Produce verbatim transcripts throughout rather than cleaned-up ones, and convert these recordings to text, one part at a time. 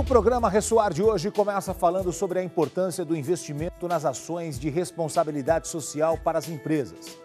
o programa Ressoar de hoje começa falando sobre a importância do investimento nas ações de responsabilidade social para as empresas.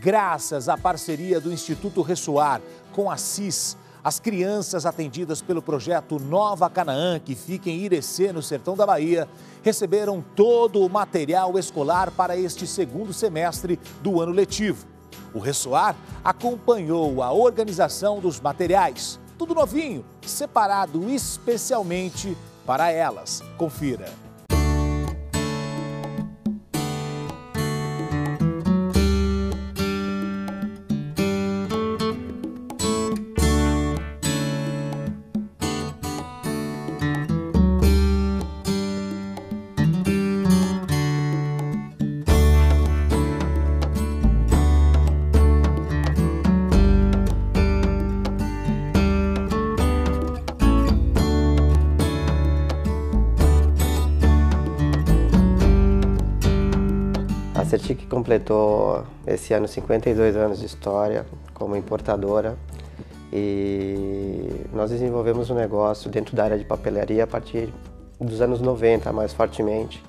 Graças à parceria do Instituto Ressoar com a C I S, as crianças atendidas pelo projeto Nova Canaã, que fica em Irecê, no sertão da Bahia, receberam todo o material escolar para este segundo semestre do ano letivo. O Ressoar acompanhou a organização dos materiais, tudo novinho, separado especialmente para elas. Confira. A Certic completou esse ano cinquenta e dois anos de história como importadora e nós desenvolvemos um negócio dentro da área de papelaria a partir dos anos noventa, mais fortemente,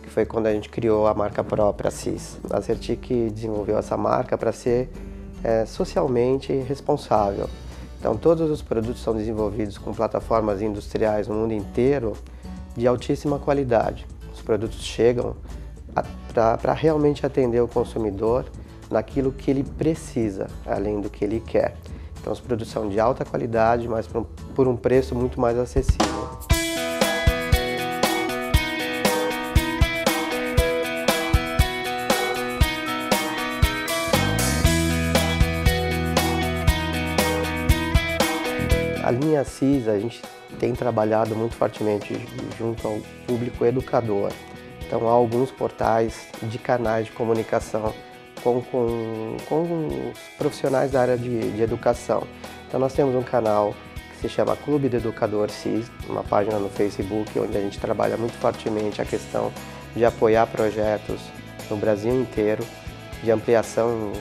que foi quando a gente criou a marca própria, a C I S. A Certic desenvolveu essa marca para ser é, socialmente responsável. Então todos os produtos são desenvolvidos com plataformas industriais no mundo inteiro de altíssima qualidade. Os produtos chegam para realmente atender o consumidor naquilo que ele precisa, além do que ele quer. Então, produção de alta qualidade, mas por um, por um preço muito mais acessível. A linha C I S, a gente tem trabalhado muito fortemente junto ao público educador. Então, há alguns portais de canais de comunicação com, com, com os profissionais da área de, de educação. Então, nós temos um canal que se chama Clube do Educador C I S, uma página no Facebook, onde a gente trabalha muito fortemente a questão de apoiar projetos no Brasil inteiro, de ampliação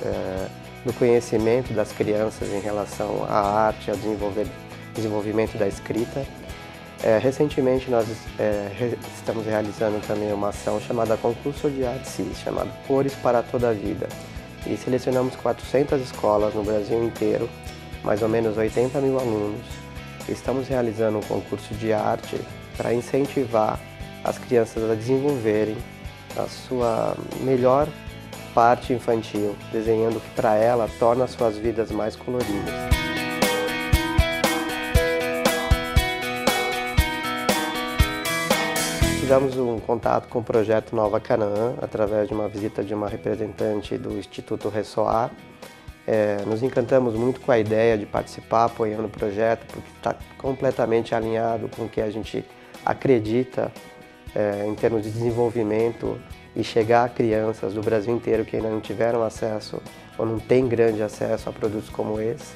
é, do conhecimento das crianças em relação à arte, ao desenvolver, desenvolvimento da escrita. É, recentemente nós é, re, estamos realizando também uma ação chamada Concurso de Arte C I S, chamado Cores para Toda a Vida. E selecionamos quatrocentas escolas no Brasil inteiro, mais ou menos oitenta mil alunos. Estamos realizando um concurso de arte para incentivar as crianças a desenvolverem a sua melhor parte infantil, desenhando o que para ela torna suas vidas mais coloridas. Tivemos um contato com o Projeto Nova Canaã, através de uma visita de uma representante do Instituto Ressoar. É, nos encantamos muito com a ideia de participar, apoiando o projeto, porque está completamente alinhado com o que a gente acredita é, em termos de desenvolvimento e chegar a crianças do Brasil inteiro que ainda não tiveram acesso ou não têm grande acesso a produtos como esse.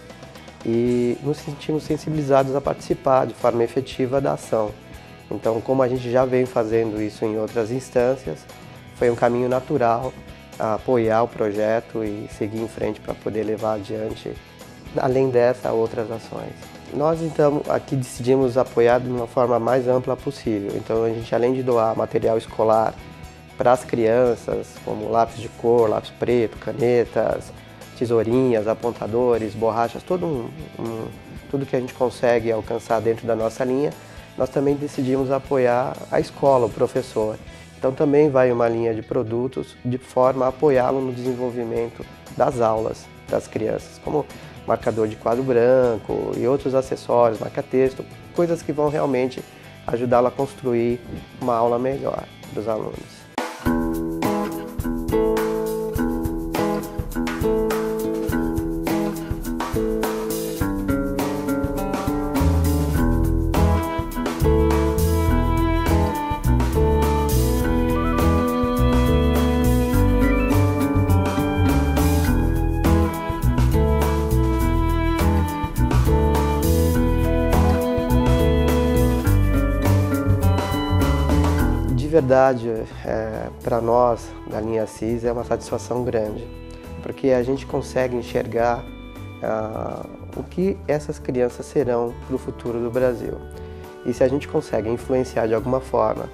E nos sentimos sensibilizados a participar de forma efetiva da ação. Então, como a gente já vem fazendo isso em outras instâncias, foi um caminho natural a apoiar o projeto e seguir em frente para poder levar adiante, além dessa, outras ações. Nós, então, aqui decidimos apoiar de uma forma mais ampla possível. Então, a gente, além de doar material escolar para as crianças, como lápis de cor, lápis preto, canetas, tesourinhas, apontadores, borrachas, todo um, um, tudo que a gente consegue alcançar dentro da nossa linha, nós também decidimos apoiar a escola, o professor. Então também vai uma linha de produtos de forma a apoiá-lo no desenvolvimento das aulas das crianças, como marcador de quadro branco e outros acessórios, marca-texto, coisas que vão realmente ajudá-lo a construir uma aula melhor dos alunos. Na verdade, é, para nós, da linha C I S, é uma satisfação grande, porque a gente consegue enxergar ah, o que essas crianças serão para o futuro do Brasil. E se a gente consegue influenciar de alguma forma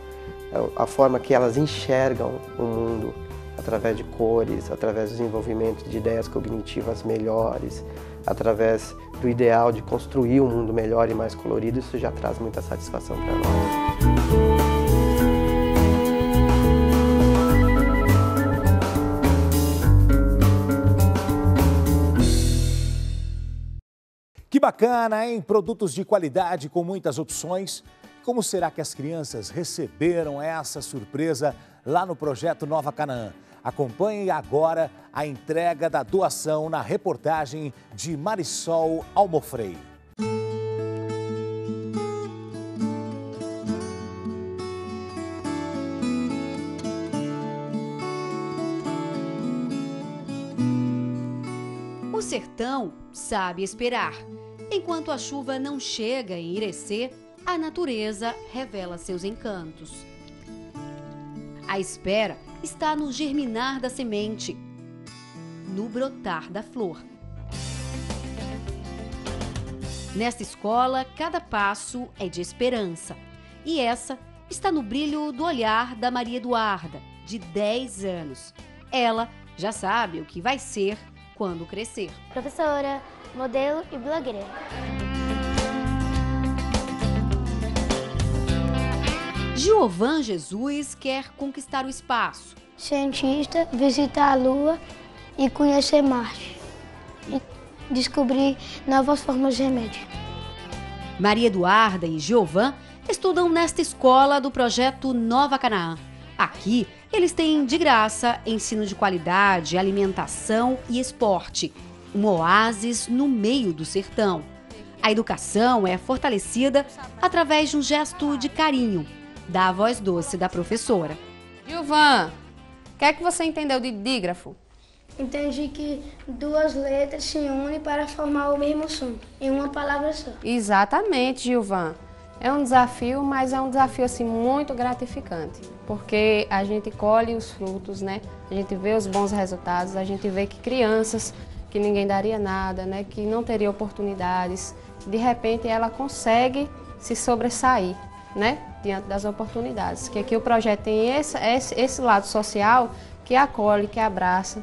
a forma que elas enxergam o mundo através de cores, através do desenvolvimento de ideias cognitivas melhores, através do ideal de construir um mundo melhor e mais colorido, isso já traz muita satisfação para nós. Que bacana, hein? Produtos de qualidade com muitas opções. Como será que as crianças receberam essa surpresa lá no Projeto Nova Canaã? Acompanhe agora a entrega da doação na reportagem de Marisol Almofrei. O sertão sabe esperar. Enquanto a chuva não chega em Irecê, a natureza revela seus encantos. A espera está no germinar da semente, no brotar da flor. Nesta escola, cada passo é de esperança. E essa está no brilho do olhar da Maria Eduarda, de dez anos. Ela já sabe o que vai ser quando crescer. Professora, modelo e blogueira. Giovan Jesus quer conquistar o espaço. Cientista, visitar a Lua e conhecer Marte. E descobrir novas formas de remédio. Maria Eduarda e Giovan estudam nesta escola do Projeto Nova Canaã. Aqui, eles têm de graça ensino de qualidade, alimentação e esporte. Um oásis no meio do sertão. A educação é fortalecida através de um gesto de carinho, da voz doce da professora. Gilvan, o que é que você entendeu de dígrafo? Entendi que duas letras se unem para formar o mesmo som, em uma palavra só. Exatamente, Gilvan. É um desafio, mas é um desafio assim, muito gratificante, porque a gente colhe os frutos, né? A gente vê os bons resultados, a gente vê que crianças que ninguém daria nada, né? Que não teria oportunidades, de repente ela consegue se sobressair, né? Diante das oportunidades, que aqui o projeto tem esse, esse, esse lado social que acolhe, que abraça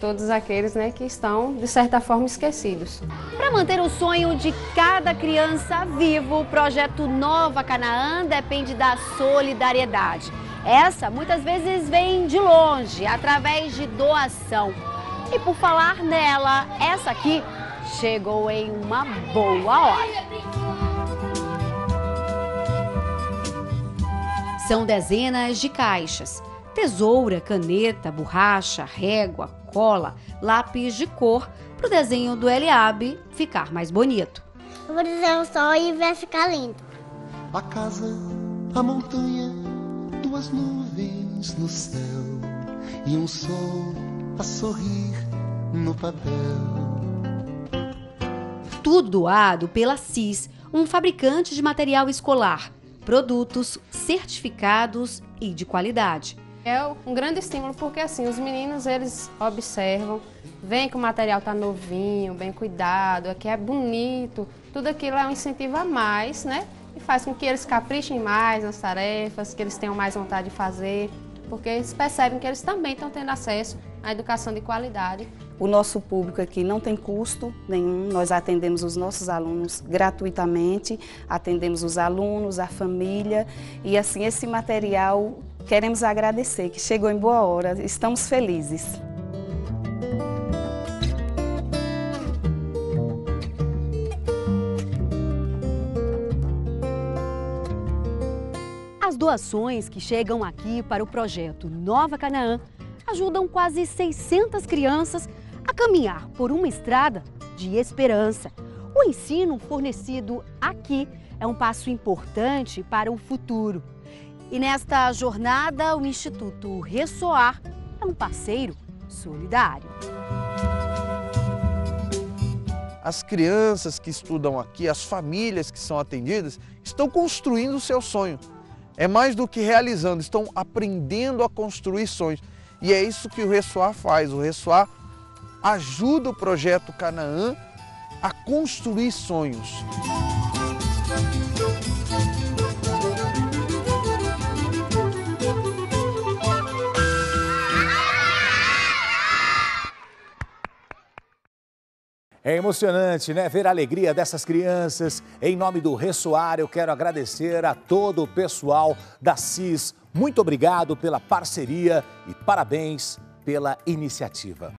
todos aqueles, né, que estão, de certa forma, esquecidos. Para manter o sonho de cada criança vivo, o Projeto Nova Canaã depende da solidariedade. Essa, muitas vezes, vem de longe, através de doação. E por falar nela, essa aqui chegou em uma boa hora. São dezenas de caixas, tesoura, caneta, borracha, régua, cola, lápis de cor, para o desenho do Eliabe ficar mais bonito. Eu vou desenhar o sol e vai ficar lindo. A casa, a montanha, duas nuvens no céu e um sol a sorrir no papel. Tudo doado pela C I S, um fabricante de material escolar. Produtos certificados e de qualidade. É um grande estímulo porque assim, os meninos eles observam, veem que o material tá novinho, bem cuidado, aqui é bonito, tudo aquilo é um incentivo a mais, né? E faz com que eles caprichem mais nas tarefas, que eles tenham mais vontade de fazer, porque eles percebem que eles também estão tendo acesso à educação de qualidade. O nosso público aqui não tem custo nenhum, nós atendemos os nossos alunos gratuitamente, atendemos os alunos, a família e assim esse material queremos agradecer, que chegou em boa hora, estamos felizes. As doações que chegam aqui para o Projeto Nova Canaã ajudam quase seiscentas crianças a caminhar por uma estrada de esperança. O ensino fornecido aqui é um passo importante para o futuro. E nesta jornada, o Instituto Ressoar é um parceiro solidário. As crianças que estudam aqui, as famílias que são atendidas, estão construindo o seu sonho. É mais do que realizando, estão aprendendo a construir sonhos. E é isso que o Ressoar faz, o Ressoar ajuda o Projeto Canaã a construir sonhos. É emocionante, né? Ver a alegria dessas crianças. Em nome do Ressoar, eu quero agradecer a todo o pessoal da C I S. Muito obrigado pela parceria e parabéns pela iniciativa.